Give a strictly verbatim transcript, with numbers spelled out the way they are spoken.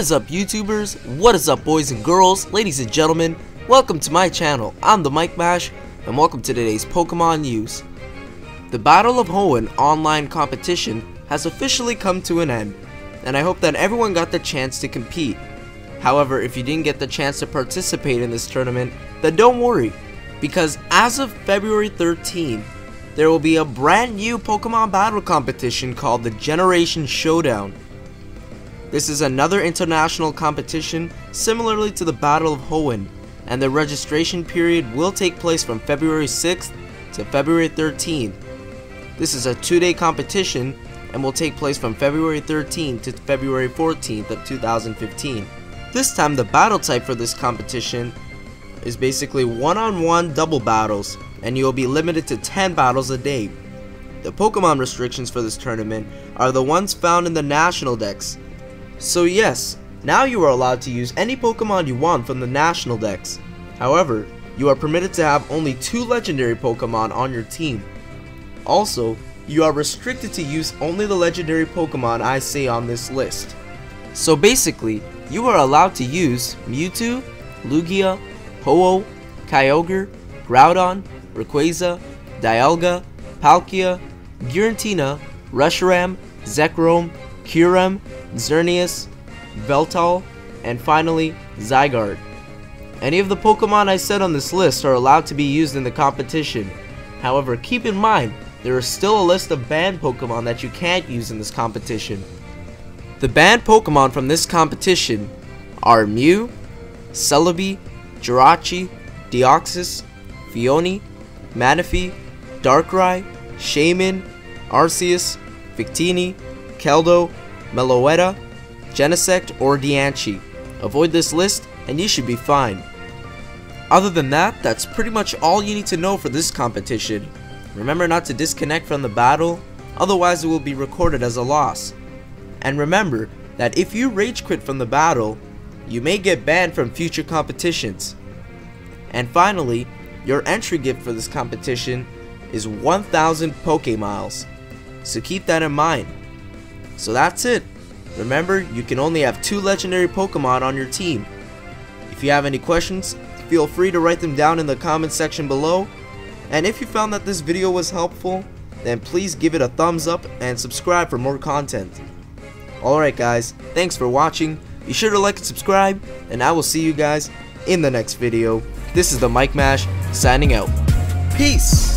What is up, YouTubers? What is up, boys and girls, ladies and gentlemen? Welcome to my channel. I'm the MikeMash, and welcome to today's Pokemon news. The Battle of Hoenn online competition has officially come to an end, and I hope that everyone got the chance to compete. However, if you didn't get the chance to participate in this tournament, then don't worry, because as of February thirteenth, there will be a brand new Pokemon battle competition called the Generation Showdown. This is another international competition similarly to the Battle of Hoenn, and the registration period will take place from February sixth to February thirteenth. This is a two-day competition and will take place from February thirteenth to February fourteenth of two thousand fifteen. This time the battle type for this competition is basically one-on-one double battles, and you will be limited to ten battles a day. The Pokemon restrictions for this tournament are the ones found in the National Dex. So yes, now you are allowed to use any Pokemon you want from the National Dex. However, you are permitted to have only two legendary Pokemon on your team. Also, you are restricted to use only the legendary Pokemon I say on this list. So basically, you are allowed to use Mewtwo, Lugia, Ho-Oh, Kyogre, Groudon, Rayquaza, Dialga, Palkia, Giratina, Reshiram, Zekrom, Kyurem, Xerneas, Veltal, and finally Zygarde. Any of the Pokemon I said on this list are allowed to be used in the competition. However, keep in mind, there is still a list of banned Pokemon that you can't use in this competition. The banned Pokemon from this competition are Mew, Celebi, Jirachi, Deoxys, Phione, Manaphy, Darkrai, Shaymin, Arceus, Victini, Keldeo, Meloetta, Genesect, or Dianchi. Avoid this list and you should be fine. Other than that, that's pretty much all you need to know for this competition. Remember not to disconnect from the battle, otherwise it will be recorded as a loss. And remember that if you rage quit from the battle, you may get banned from future competitions. And finally, your entry gift for this competition is one thousand Pokémiles, so keep that in mind. So that's it. Remember, you can only have two legendary Pokemon on your team. If you have any questions, feel free to write them down in the comment section below. And if you found that this video was helpful, then please give it a thumbs up and subscribe for more content. Alright guys, thanks for watching. Be sure to like and subscribe, and I will see you guys in the next video. This is the MikeMash signing out. Peace!